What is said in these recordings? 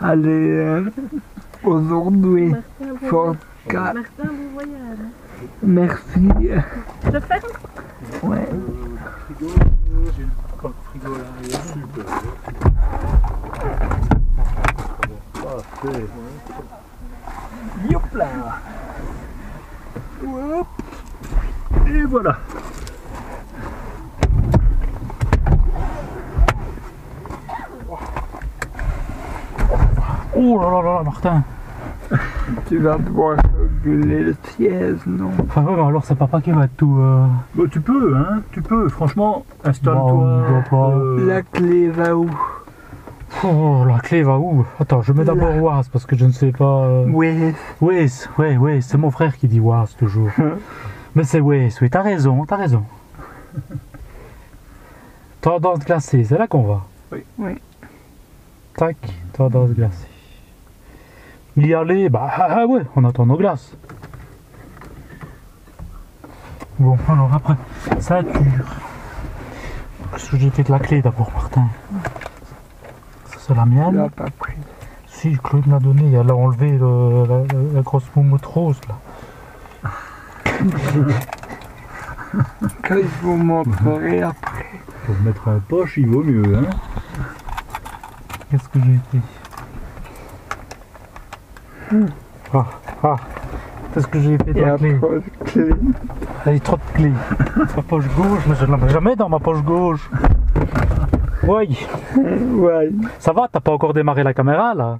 Allez, aujourd'hui, Ford Ka. Merci à vous, voyage. Merci. Je ferme. Ouais. J'ai le porte-frigo là. Super. Parfait. Yop là. Hop. Et voilà. Oh là là là, Martin. Tu vas devoir gueuler le siège, non? Enfin ouais, mais alors c'est papa qui va tout... Bah, tu peux, hein, tu peux, franchement, installe-toi. Bah, la clé va où? Oh, la clé va où? Attends, je mets d'abord la... Oise, parce que je ne sais pas... Waze. Waze, ouais, ouais, c'est mon frère qui dit Waze toujours. Mais c'est Waze, oui, t'as raison, t'as raison. Tendance glacée, c'est là qu'on va. Oui. Oui. Tac, tendance glacée. Y aller, bah ah, ouais, on attend nos glaces. Bon, alors après, ceinture. Je vais jeter de la clé d'abord, Martin. Ça, c'est la mienne. Là, pas pris. Si, Chloé me l'a donnée, elle a enlevé la grosse moumoute rose, là. Quand il vous montrerai après. Pour mettre un poche, il vaut mieux, hein. Qu'est-ce que j'ai été? Ah, ah, c'est ce que j'ai fait de la clé. Elle est trop de clés. Ma poche gauche, mais je ne la mets jamais dans ma poche gauche. Ouais. Ouais. Ça va, t'as pas encore démarré la caméra là.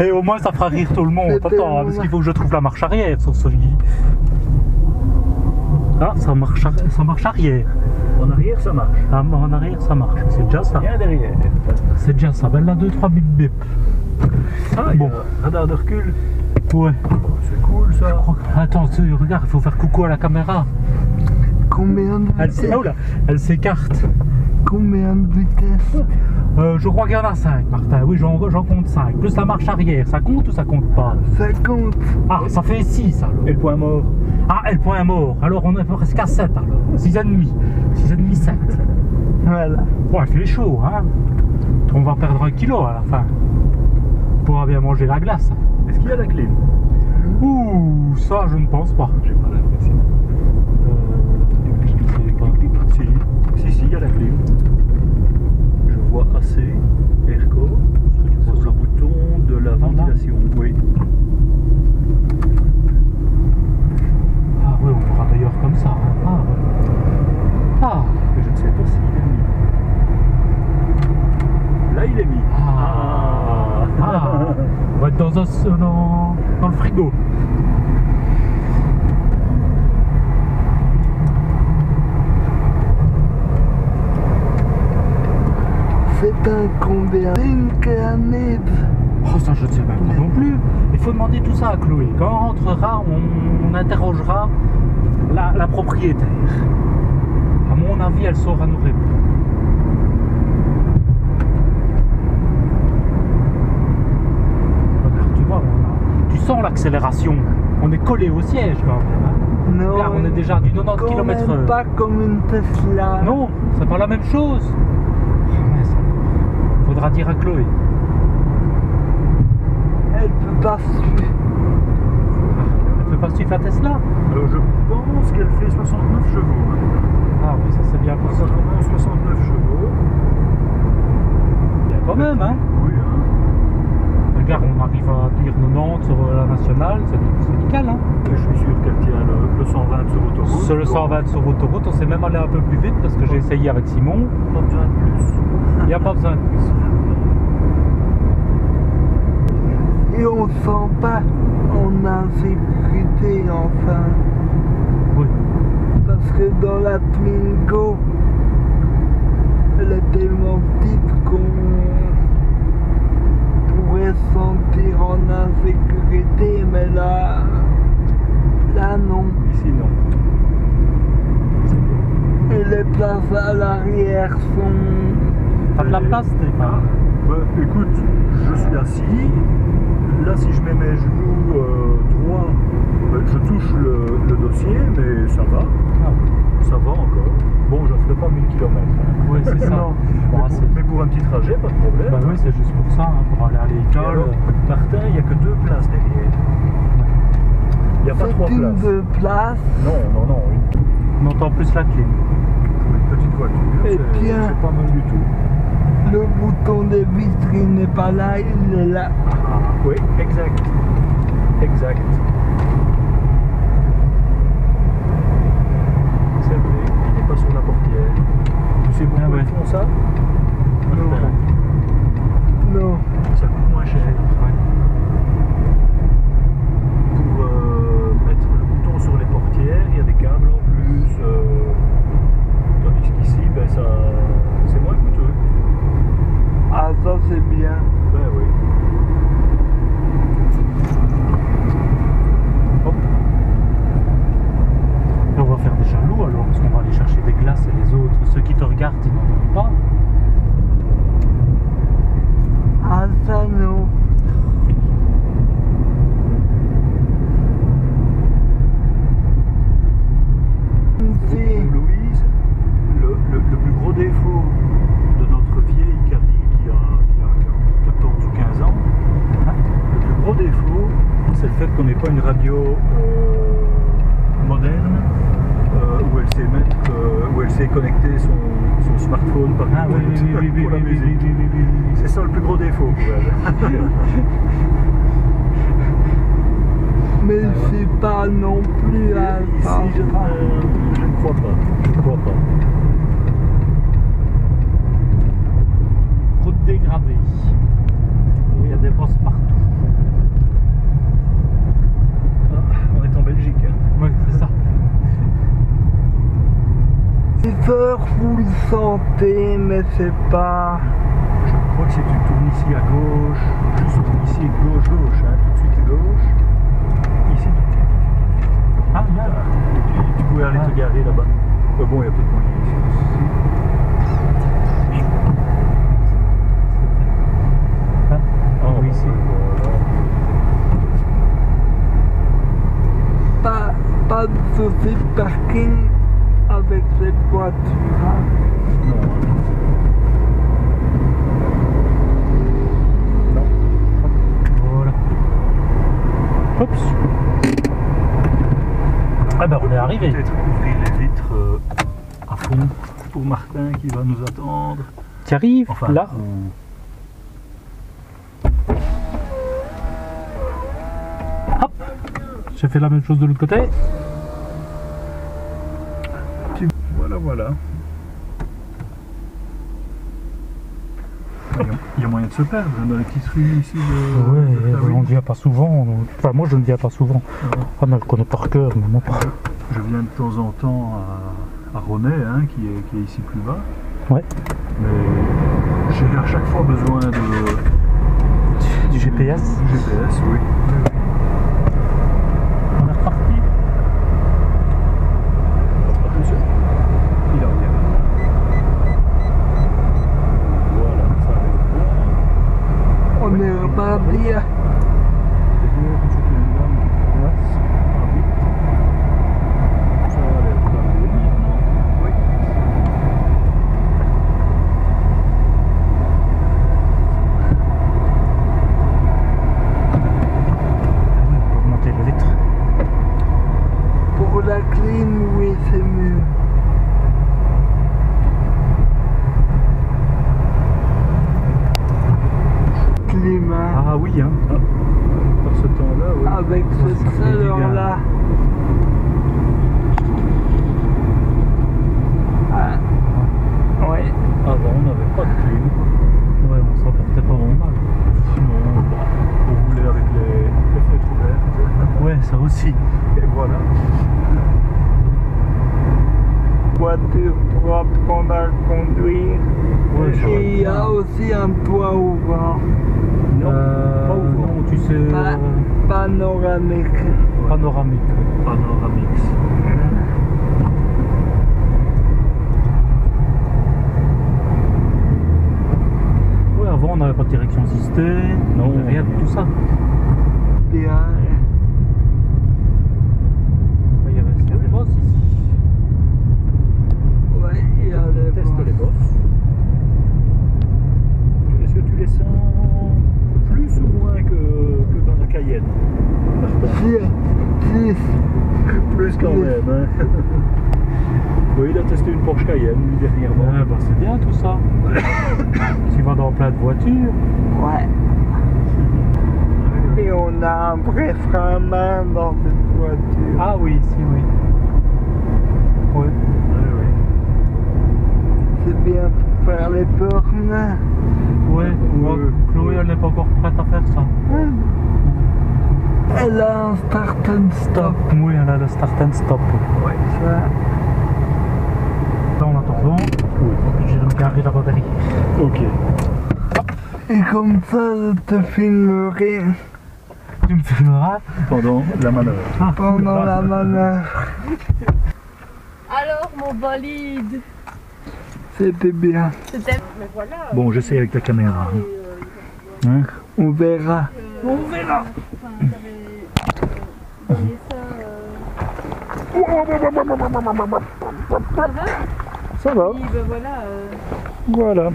Et au moins ça fera rire tout le monde. Attends, parce qu'il faut que je trouve la marche arrière sur celui-ci. Ah, ça marche arrière. En arrière ça marche. Ah, en arrière ça marche, c'est déjà ça. Bien derrière. C'est déjà ça, ben là 2-3 bip bip. Ah, bon, radar de recul. Ouais. C'est cool ça. Attends, regarde, il faut faire coucou à la caméra. Combien de vitesse? Elle s'écarte. Combien de vitesse? Je crois qu'il y en a 5, Martin. Oui, j'en compte 5. Plus la marche arrière, ça compte ou ça compte pas? Ça compte. Ah, ça fait 6 alors. Et le point mort? Ah, et le point mort. Alors on est presque à 7 alors. 6,5. 6,5, 7. Voilà. Bon, il fait chaud, hein. On va perdre 1 kilo à la fin. On pourra bien manger la glace. Est-ce qu'il y a la clim? Ouh, ça je ne pense pas. J'ai pas l'impression. Si, il y a la clim. Je vois AC, Airco. Est-ce que tu poses le bouton de la ventilation? Oui. Ah oui, on verra d'ailleurs comme ça. Hein. Ah, ouais. Ah. Je ne sais pas s'il est mis. Là, il est mis. Ah. Ah, on va être dans le frigo. C'est un combien? Oh, ça je ne sais pas non plus. Il faut demander tout ça à Chloé. Quand on rentrera, on interrogera la propriétaire. À mon avis, elle saura nous répondre. L'accélération, on est collé au siège quand même. Hein. Non, là, on est déjà du 90 km/h. Pas comme une Tesla. Non, c'est pas la même chose. Mais ça, faudra dire à Chloé. Elle peut pas suivre. Elle peut pas suivre la Tesla. Alors je pense qu'elle fait 69 chevaux. Ah oui, ça c'est bien possible. Ça commence 69 chevaux. Bien quand même, hein. Oui. On arrive à dire 90 sur la nationale, c'est nickel. Hein. Je suis sûr qu'elle tient le 120 sur autoroute. C'est le 120 sur autoroute, on s'est même allé un peu plus vite parce que j'ai essayé avec Simon. Pas besoin de plus. Il n'y a pas besoin de plus. Et on ne sent pas en insécurité enfin. Oui. Parce que dans la Twingo, elle est tellement petite qu'on... sentir en insécurité, mais là non. Ici non. Et les places à l'arrière sont... T'as de la place, t'es pas? Bah, écoute, je suis assis. Là, si je mets mes genoux droits, bah, je touche le dossier, mais ça va. Ah. Ça va encore. Bon, je ne ferai pas 1000 km. Hein. Oui, c'est ça. Bon, mais pour un petit trajet, pas de problème. Bah, oui, c'est juste pour ça, hein, pour aller à l'école. Par terre, il n'y a que 2 places derrière. Il n'y a pas 3 places. 2 places. Non, non, non. On entend plus la clim. Une petite voiture, c'est pas mal du tout. Le bouton des vitres, il n'est pas là, il est là. Oui, exact. Exact. C'est vrai, il n'est pas sur la portière. Tu sais pourquoi ils font ça? Non. Non. Ça coûte moins cher. Pour mettre le bouton sur les portières, il y a des câbles en plus. Tandis qu'ici, ben, c'est moins coûteux. Ah, ça c'est bien. Ben oui. Faire des jaloux alors, parce qu'on va aller chercher des glaces et les autres, ceux qui te regardent, ils n'en donnent pas. Ah ça non. Louise, le plus gros défaut de notre vieille Caddy qui a 14 ou 15 ans, le plus gros défaut, c'est le fait qu'on n'ait pas une radio moderne. Où elle sait mettre, où elle sait connecter son smartphone par exemple pour la musique. C'est ça le plus gros défaut. Mais c'est pas non plus à ça. Ici, je ne crois pas. Route dégradée. Il y a des bosses partout. Ah, on est en Belgique. Hein. Oui, c'est ça. Pour le santé, mais c'est pas. Je crois que si tu tournes ici à gauche, tu tournes ici gauche, hein, tout de suite gauche. Ici, ah, bien là. Tu pouvais aller te garer là-bas. Bon, il y a peut-être moyen ici. Oh, ici. Pas de soucis de parking. Avec cette voiture. Non. Non. Voilà. Oups. Ah ben on est arrivé. Peut-être ouvrir les vitres à fond pour Martin qui va nous attendre. Tu arrives là. Hop. J'ai fait la même chose de l'autre côté. Voilà. Il y a moyen de se perdre dans la petite rue ici. Oui, on ne vient pas souvent. Donc... Enfin, moi je ne viens pas souvent. Ouais. Ah non, je connais par cœur, mais moi pas. Je viens de temps en temps à Ronay, hein, qui est ici plus bas. Ouais. Mais j'ai à chaque fois besoin de... Du GPS. Du GPS, oui. descend plus ou moins que dans la Cayenne? Plus quand même, hein. Oui, il a testé une Porsche Cayenne dernièrement. Ouais, bah c'est bien tout ça. Tu vas dans plein de voitures. Ouais. Et on a un vrai frein à main dans cette voiture. Ah oui, si oui. Ouais. C'est bien pour faire les bornes. Ouais, Chloé elle n'est pas encore prête à faire ça. Elle a un start and stop. Oui, elle a le start and stop. Ouais, ça. En attendant, je vais regarder la batterie. Ok. Et comme ça, je te filmerai. Tu me filmeras pendant la manœuvre. Ah, pendant la manœuvre. Alors, mon bolide. C'était bien. Mais voilà. Bon, j'essaie avec la caméra. Hein? On verra. On verra. Ça va. Oui, ben voilà. Voilà.